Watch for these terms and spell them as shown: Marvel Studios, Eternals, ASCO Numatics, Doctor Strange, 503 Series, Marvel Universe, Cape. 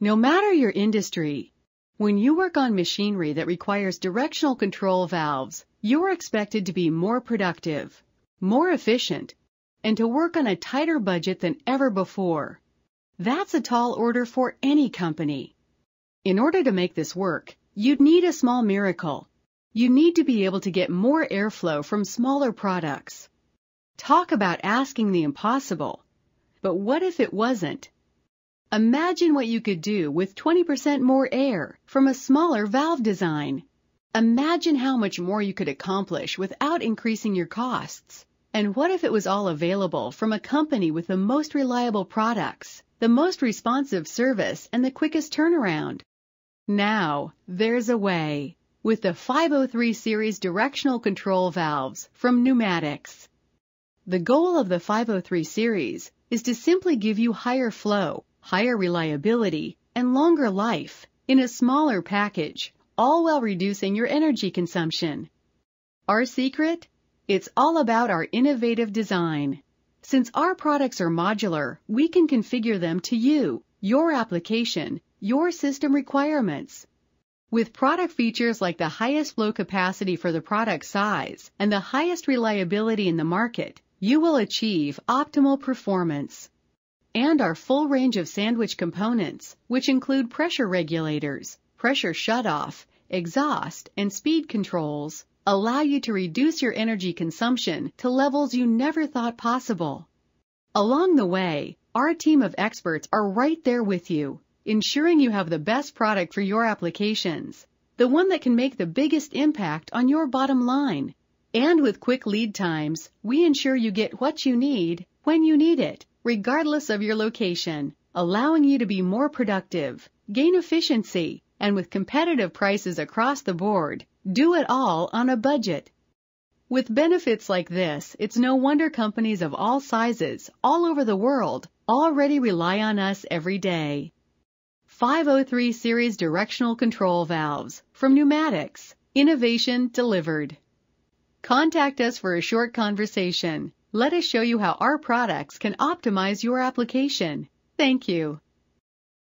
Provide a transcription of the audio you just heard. No matter your industry, when you work on machinery that requires directional control valves, you are expected to be more productive, more efficient, and to work on a tighter budget than ever before. That's a tall order for any company. In order to make this work, you'd need a small miracle. You need to be able to get more airflow from smaller products. Talk about asking the impossible. But what if it wasn't? Imagine what you could do with 20% more air from a smaller valve design. Imagine how much more you could accomplish without increasing your costs. And what if it was all available from a company with the most reliable products, the most responsive service, and the quickest turnaround? Now, there's a way with the 503 series directional control valves from Numatics. The goal of the 503 series is to simply give you higher flow, higher reliability, and longer life in a smaller package, all while reducing your energy consumption. Our secret? It's all about our innovative design. Since our products are modular, we can configure them to you, your application, your system requirements. With product features like the highest flow capacity for the product size and the highest reliability in the market, you will achieve optimal performance. And our full range of sandwich components, which include pressure regulators, pressure shutoff, exhaust, and speed controls, allow you to reduce your energy consumption to levels you never thought possible. Along the way, our team of experts are right there with you, ensuring you have the best product for your applications, the one that can make the biggest impact on your bottom line. And with quick lead times, we ensure you get what you need when you need it, regardless of your location, allowing you to be more productive, gain efficiency, and with competitive prices across the board, do it all on a budget. With benefits like this, it's no wonder companies of all sizes, all over the world, already rely on us every day. 503 series directional control valves from Numatics. Innovation delivered. Contact us for a short conversation. Let us show you how our products can optimize your application. Thank you.